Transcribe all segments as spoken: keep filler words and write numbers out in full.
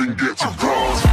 even get to cause.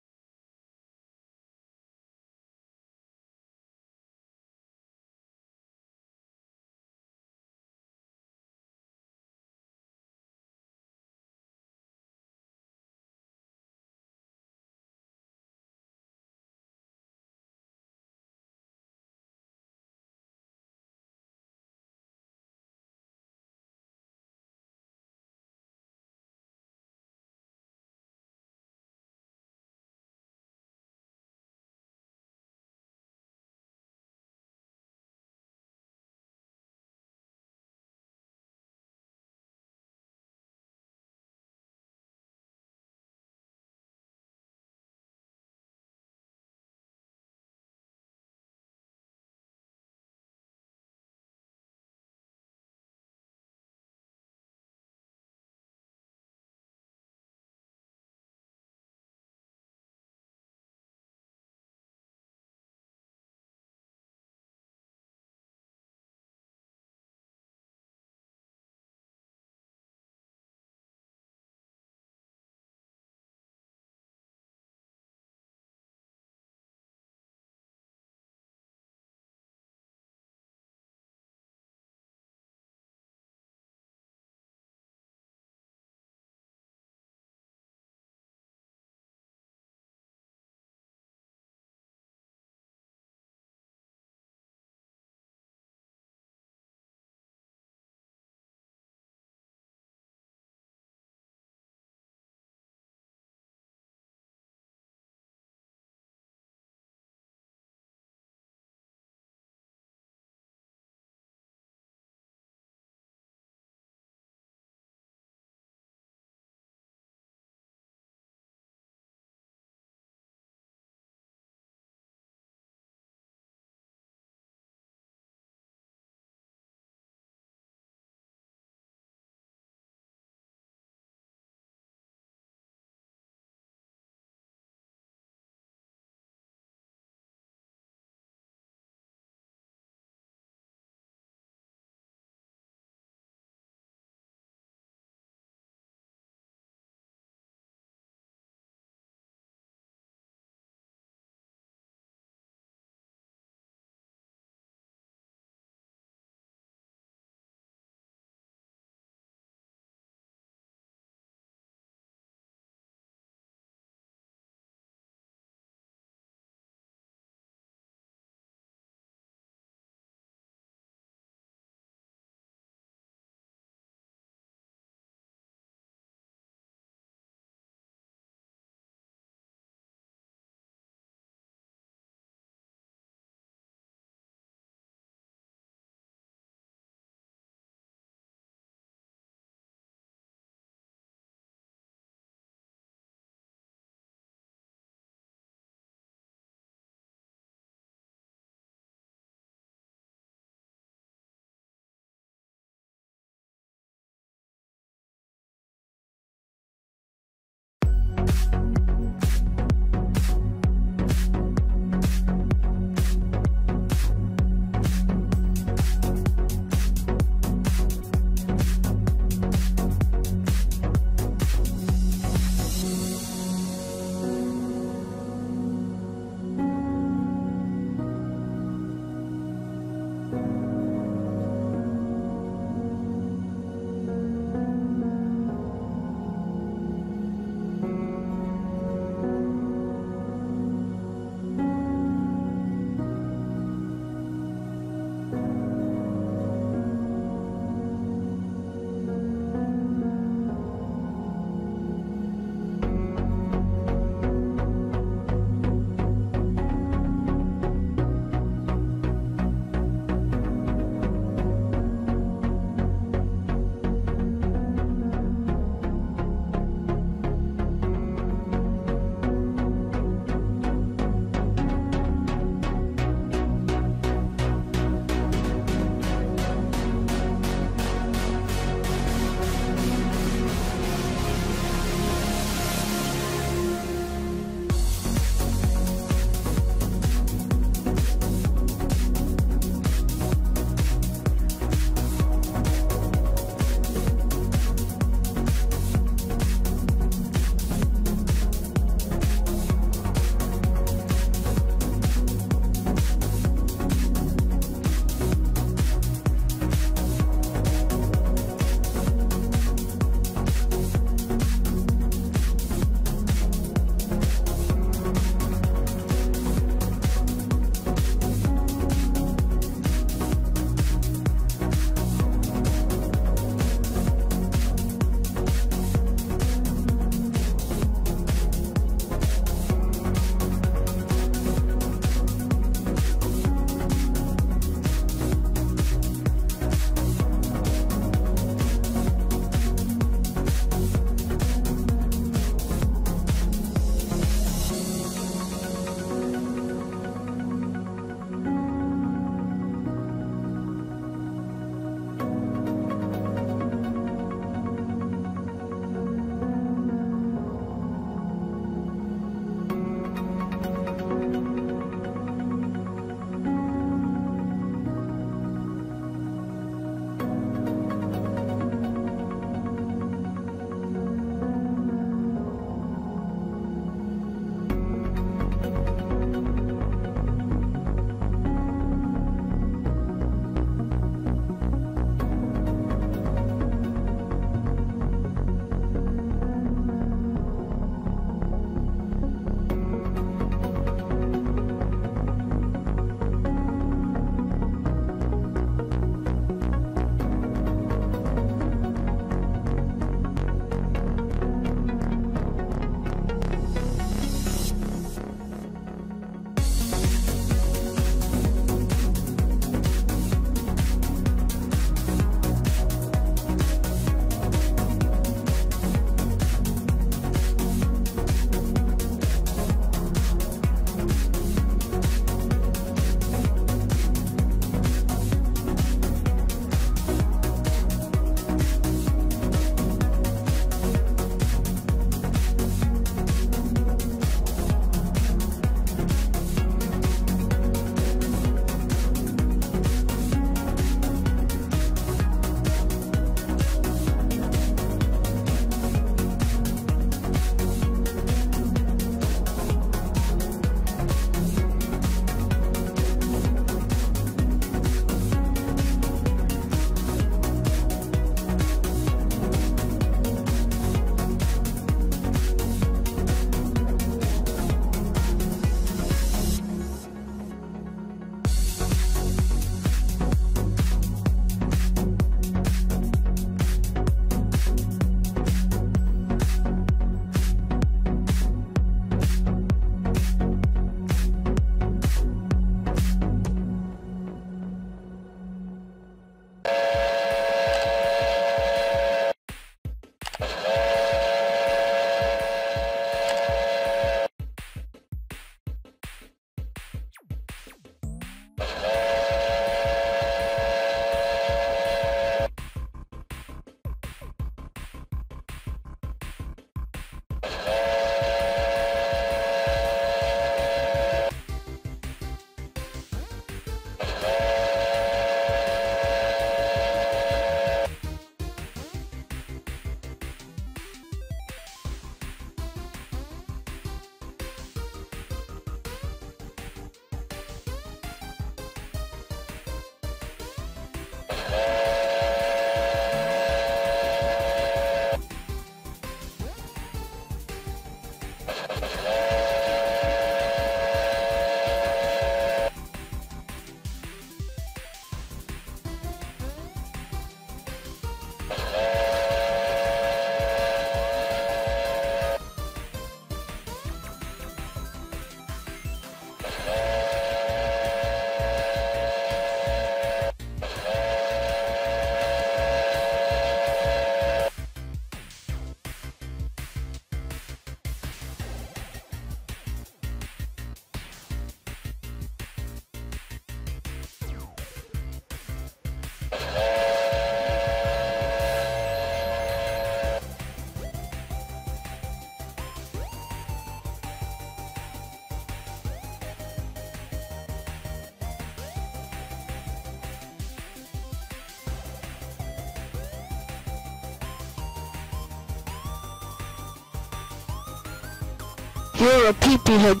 You're a peepee head.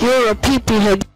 You're a peepee head.